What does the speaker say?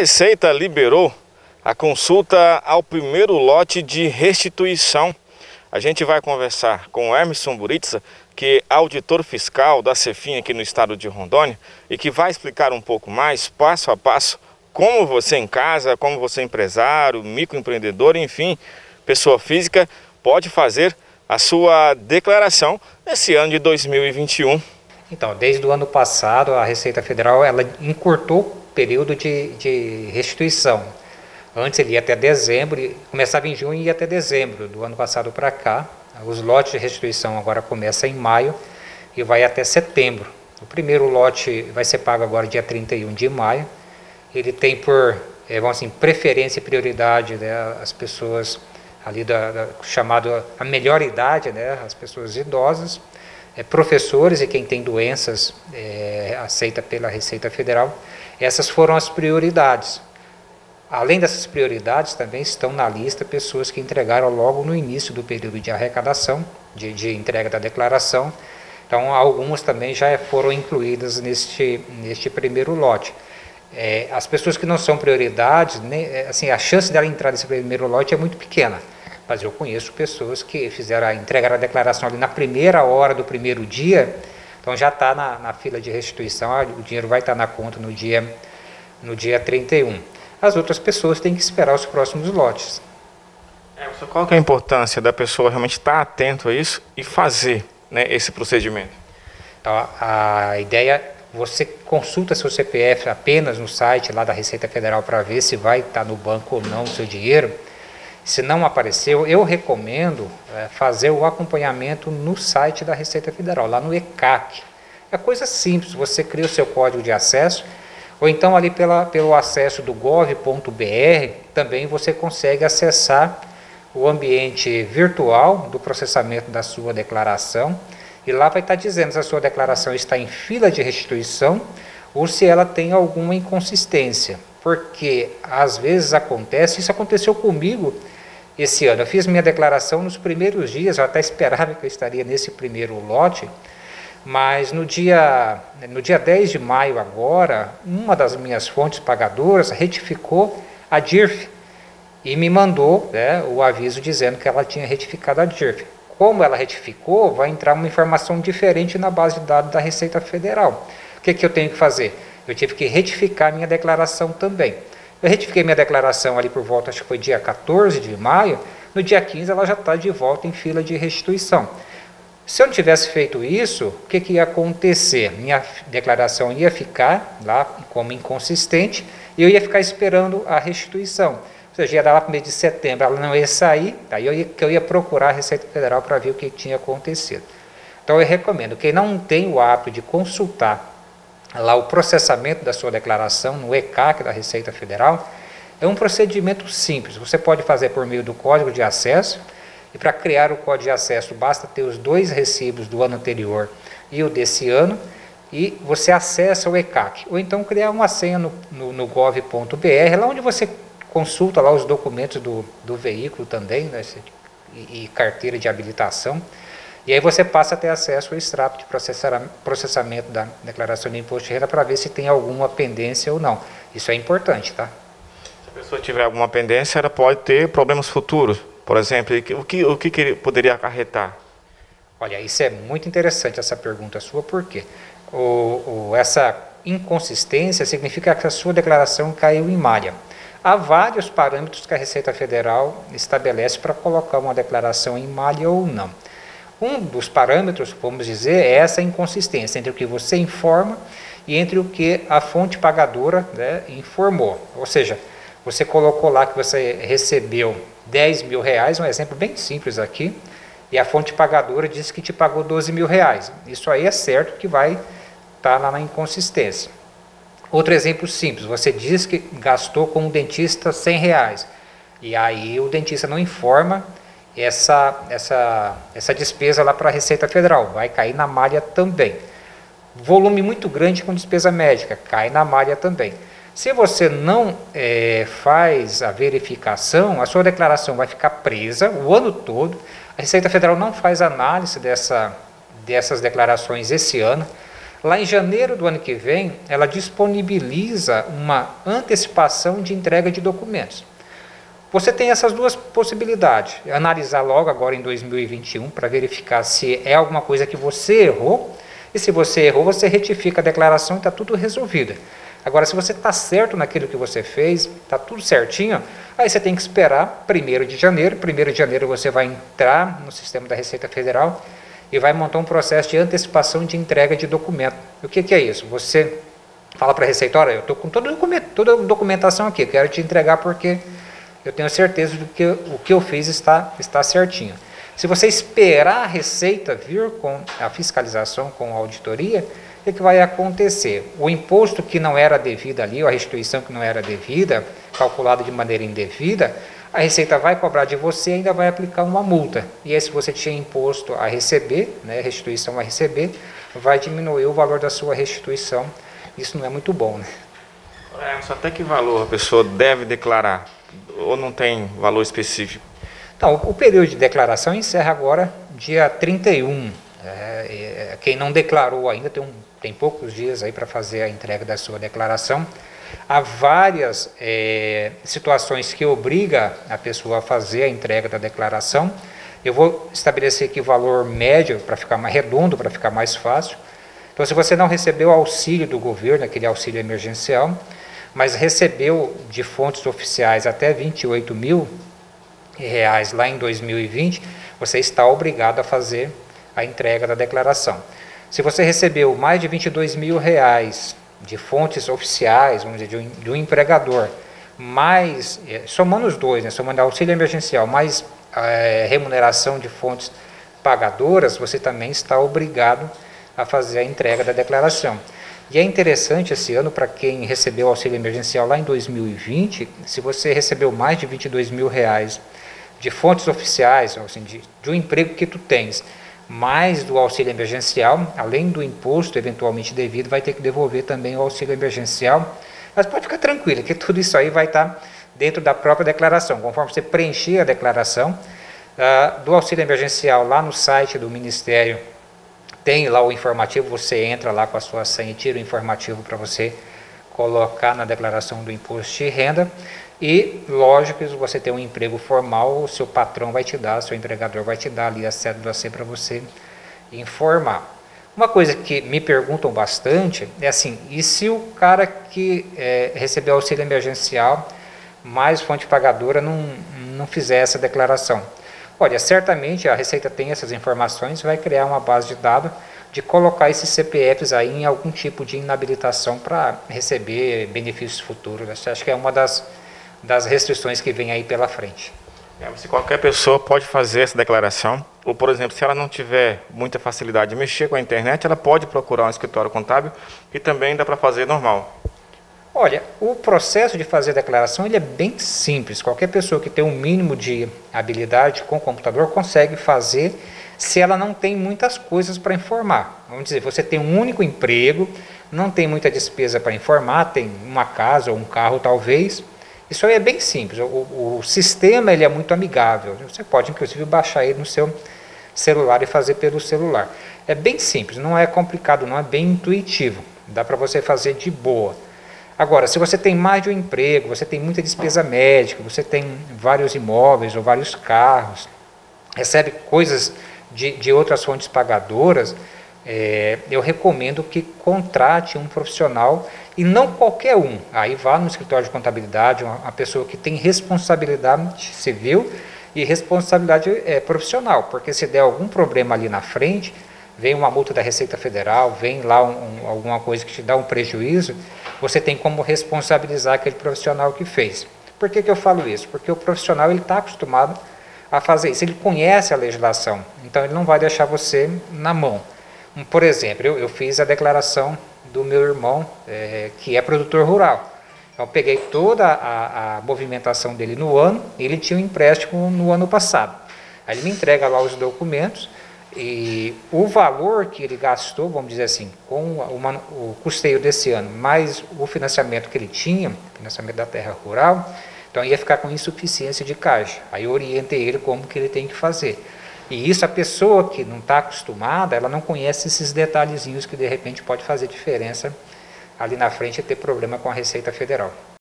Receita liberou a consulta ao primeiro lote de restituição. A gente vai conversar com o Emerson Buritza, que é auditor fiscal da Cefin aqui no estado de Rondônia e que vai explicar um pouco mais, passo a passo, como você em casa, como você empresário, microempreendedor, enfim, pessoa física, pode fazer a sua declaração nesse ano de 2021. Então, desde o ano passado, a Receita Federal ela encurtou o período de restituição. Antes ele ia até dezembro, começava em junho e ia até dezembro, do ano passado para cá. Os lotes de restituição agora começam em maio e vai até setembro. O primeiro lote vai ser pago agora dia 31 de maio. Ele tem por, vamos assim, preferência e prioridade, né, as pessoas ali da chamada a melhor idade, né, as pessoas idosas, professores e quem tem doenças aceita pela Receita Federal. Essas foram as prioridades. Além dessas prioridades, também estão na lista pessoas que entregaram logo no início do período de arrecadação, de entrega da declaração. Então, algumas também já foram incluídas neste primeiro lote. As pessoas que não são prioridades, né, assim, a chance dela entrar nesse primeiro lote é muito pequena. Mas eu conheço pessoas que fizeram a entrega da declaração ali na primeira hora do primeiro dia, então já está na fila de restituição, o dinheiro vai estar na conta no dia 31. As outras pessoas têm que esperar os próximos lotes. Qual que é a importância da pessoa realmente estar atento a isso e fazer, né, esse procedimento? Então, a ideia, você consulta seu CPF apenas no site lá da Receita Federal para ver se vai estar no banco ou não o seu dinheiro. Se não apareceu, eu recomendo fazer o acompanhamento no site da Receita Federal, lá no ECAC. É coisa simples, você cria o seu código de acesso, ou então ali pelo acesso do gov.br, também você consegue acessar o ambiente virtual do processamento da sua declaração, e lá vai estar dizendo se a sua declaração está em fila de restituição ou se ela tem alguma inconsistência, porque às vezes acontece, isso aconteceu comigo esse ano, eu fiz minha declaração nos primeiros dias, eu até esperava que eu estaria nesse primeiro lote, mas no dia 10 de maio agora, uma das minhas fontes pagadoras retificou a DIRF e me mandou, né, o aviso dizendo que ela tinha retificado a DIRF. Como ela retificou, vai entrar uma informação diferente na base de dados da Receita Federal. O que eu tenho que fazer? Eu tive que retificar minha declaração também. Eu retifiquei minha declaração ali por volta, acho que foi dia 14 de maio, no dia 15 ela já está de volta em fila de restituição. Se eu não tivesse feito isso, o que ia acontecer? Minha declaração ia ficar lá como inconsistente e eu ia ficar esperando a restituição. Ou seja, ia dar lá para o mês de setembro, ela não ia sair, daí eu ia procurar a Receita Federal para ver o que tinha acontecido. Então eu recomendo, quem não tem o hábito de consultar lá o processamento da sua declaração no ECAC da Receita Federal, é um procedimento simples, você pode fazer por meio do código de acesso. E para criar o código de acesso, basta ter os dois recibos do ano anterior e o desse ano, e você acessa o ECAC. Ou então criar uma senha no gov.br, lá onde você consulta lá os documentos do veículo também, né, e carteira de habilitação. E aí você passa a ter acesso ao extrato de processamento da declaração de imposto de renda para ver se tem alguma pendência ou não. Isso é importante, tá? Se a pessoa tiver alguma pendência, ela pode ter problemas futuros. Por exemplo, o que ele poderia acarretar? Olha, isso é muito interessante, essa pergunta sua, porque essa inconsistência significa que a sua declaração caiu em malha. Há vários parâmetros que a Receita Federal estabelece para colocar uma declaração em malha ou não. Um dos parâmetros, vamos dizer, é essa inconsistência entre o que você informa e entre o que a fonte pagadora, né, informou. Ou seja, você colocou lá que você recebeu 10 mil reais, um exemplo bem simples aqui, e a fonte pagadora disse que te pagou 12 mil reais. Isso aí é certo que vai estar lá na inconsistência. Outro exemplo simples, você diz que gastou com um dentista 100 reais, e aí o dentista não informa essa despesa lá para a Receita Federal, vai cair na malha também. Volume muito grande com despesa médica, cai na malha também. Se você não faz a verificação, a sua declaração vai ficar presa o ano todo. A Receita Federal não faz análise dessas declarações esse ano. Lá em janeiro do ano que vem, ela disponibiliza uma antecipação de entrega de documentos. Você tem essas duas possibilidades, analisar logo agora em 2021 para verificar se é alguma coisa que você errou, e se você errou, você retifica a declaração e está tudo resolvido. Agora, se você está certo naquilo que você fez, está tudo certinho, aí você tem que esperar 1º de janeiro. 1º de janeiro você vai entrar no sistema da Receita Federal e vai montar um processo de antecipação de entrega de documento. O que, que é isso? Você fala para a Receita, olha, eu estou com todo documento, toda a documentação aqui, quero te entregar porque eu tenho certeza de que o que eu fiz está certinho. Se você esperar a Receita vir com a fiscalização, com a auditoria, o que vai acontecer? O imposto que não era devido ali, ou a restituição que não era devida, calculada de maneira indevida, a Receita vai cobrar de você e ainda vai aplicar uma multa. E aí, se você tinha imposto a receber, né, restituição a receber, vai diminuir o valor da sua restituição. Isso não é muito bom, né? Mas até que valor a pessoa deve declarar? Ou não tem valor específico? Então, o período de declaração encerra agora dia 31. Quem não declarou ainda tem poucos dias aí para fazer a entrega da sua declaração. Há várias situações que obriga a pessoa a fazer a entrega da declaração. Eu vou estabelecer aqui o valor médio para ficar mais redondo, para ficar mais fácil. Então, se você não recebeu o auxílio do governo, aquele auxílio emergencial, mas recebeu de fontes oficiais até R$28.000 lá em 2020, você está obrigado a fazer a entrega da declaração. Se você recebeu mais de R$22.000 de fontes oficiais, vamos dizer, de um empregador, mais, somando os dois, né, somando auxílio emergencial, mais remuneração de fontes pagadoras, você também está obrigado a fazer a entrega da declaração. E é interessante esse ano, para quem recebeu auxílio emergencial lá em 2020, se você recebeu mais de R$22.000 de fontes oficiais, assim, de um emprego que tu tens, mais do auxílio emergencial, além do imposto eventualmente devido, vai ter que devolver também o auxílio emergencial. Mas pode ficar tranquilo, que tudo isso aí vai estar dentro da própria declaração. Conforme você preencher a declaração do auxílio emergencial lá no site do Ministério, tem lá o informativo, você entra lá com a sua senha e tira o informativo para você colocar na declaração do imposto de renda. E, lógico, se você tem um emprego formal, o seu patrão vai te dar, seu empregador vai te dar ali a cédula C para você informar. Uma coisa que me perguntam bastante é assim, e se o cara que recebeu auxílio emergencial mais fonte pagadora não fizer essa declaração? Olha, certamente a Receita tem essas informações, vai criar uma base de dados de colocar esses CPFs aí em algum tipo de inabilitação para receber benefícios futuros. Acho que é uma das restrições que vem aí pela frente. Se qualquer pessoa pode fazer essa declaração, ou, por exemplo, se ela não tiver muita facilidade de mexer com a internet, ela pode procurar um escritório contábil, e também dá para fazer normal. Olha, o processo de fazer a declaração ele é bem simples. Qualquer pessoa que tem um mínimo de habilidade com o computador consegue fazer, se ela não tem muitas coisas para informar. Vamos dizer, você tem um único emprego, não tem muita despesa para informar, tem uma casa ou um carro talvez. Isso aí é bem simples, o sistema ele é muito amigável, você pode inclusive baixar ele no seu celular e fazer pelo celular. É bem simples, não é complicado não, é bem intuitivo, dá para você fazer de boa. Agora, se você tem mais de um emprego, você tem muita despesa médica, você tem vários imóveis ou vários carros, recebe coisas de outras fontes pagadoras, eu recomendo que contrate um profissional e não qualquer um. Aí vá no escritório de contabilidade, uma pessoa que tem responsabilidade civil e responsabilidade profissional, porque se der algum problema ali na frente, vem uma multa da Receita Federal, vem lá alguma coisa que te dá um prejuízo, você tem como responsabilizar aquele profissional que fez. Por que eu falo isso? Porque o profissional ele está acostumado a fazer isso, ele conhece a legislação, então ele não vai deixar você na mão. Por exemplo, eu fiz a declaração do meu irmão, que é produtor rural. Então, eu peguei toda a movimentação dele no ano, ele tinha um empréstimo no ano passado. Aí ele me entrega lá os documentos e o valor que ele gastou, vamos dizer assim, com o custeio desse ano, mais o financiamento que ele tinha, financiamento da terra rural, então ia ficar com insuficiência de caixa. Aí eu orientei ele como que ele tem que fazer. E isso, a pessoa que não está acostumada, ela não conhece esses detalhezinhos que, de repente, pode fazer diferença ali na frente e ter problema com a Receita Federal.